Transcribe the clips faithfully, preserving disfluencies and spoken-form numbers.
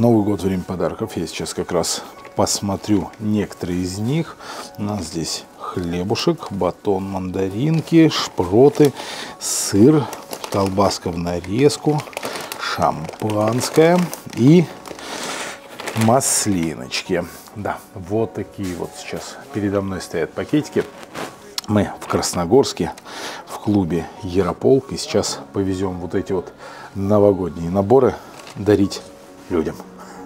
Новый год, время подарков. Я сейчас как раз посмотрю некоторые из них. У нас здесь хлебушек, батон мандаринки, шпроты, сыр, колбаска в нарезку, шампанское и маслиночки. Да, вот такие вот сейчас передо мной стоят пакетики. Мы в Красногорске, в клубе Ярополк, и сейчас повезем вот эти вот новогодние наборы дарить людям.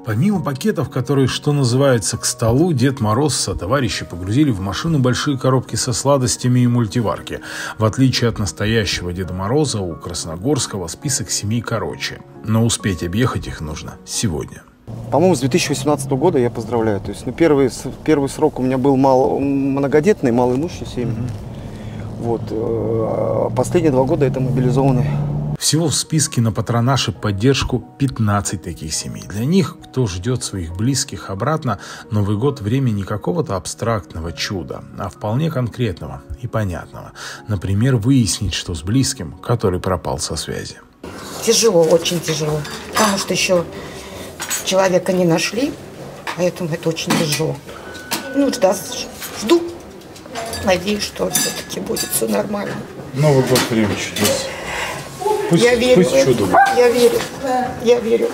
Помимо пакетов, которые, что называется, к столу, Дед Мороз со товарищи погрузили в машину большие коробки со сладостями и мультиварки. В отличие от настоящего Деда Мороза, у Красногорского список семей короче. Но успеть объехать их нужно сегодня. По-моему, с две тысячи восемнадцатого года я поздравляю. То есть, ну, первый, первый срок у меня был мал, многодетный, малоимущий семьи. Mm-hmm. Вот. А последние два года это мобилизованные. Всего в списке на патронаж и поддержку пятнадцать таких семей. Для них, кто ждет своих близких обратно, Новый год – время не какого-то абстрактного чуда, а вполне конкретного и понятного. Например, выяснить, что с близким, который пропал со связи. Тяжело, очень тяжело, потому что еще человека не нашли, поэтому это очень тяжело. Ну, да, жду, надеюсь, что все-таки будет все нормально. Новый год – время чудес. Пусть, я верю, пусть чудо. Я верю, я верю.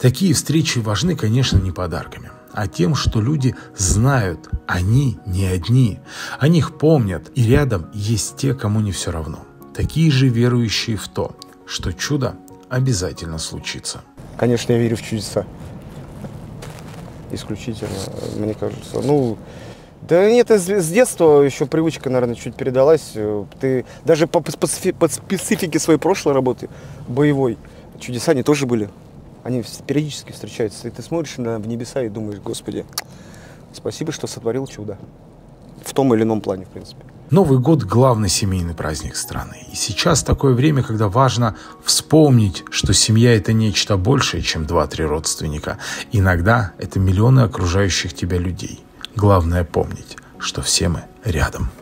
Такие встречи важны, конечно, не подарками, а тем, что люди знают, они не одни. О них помнят, и рядом есть те, кому не все равно. Такие же верующие в то, что чудо обязательно случится. Конечно, я верю в чудеса. Исключительно, мне кажется. Ну... Да нет, с детства еще привычка, наверное, чуть передалась. Ты даже по, по, по специфике своей прошлой работы, боевой, чудеса они тоже были. Они периодически встречаются. И ты смотришь на, в небеса и думаешь: Господи, спасибо, что сотворил чудо. В том или ином плане, в принципе. Новый год – главный семейный праздник страны. И сейчас такое время, когда важно вспомнить, что семья – это нечто большее, чем два-три родственника. Иногда это миллионы окружающих тебя людей. Главное помнить, что все мы рядом.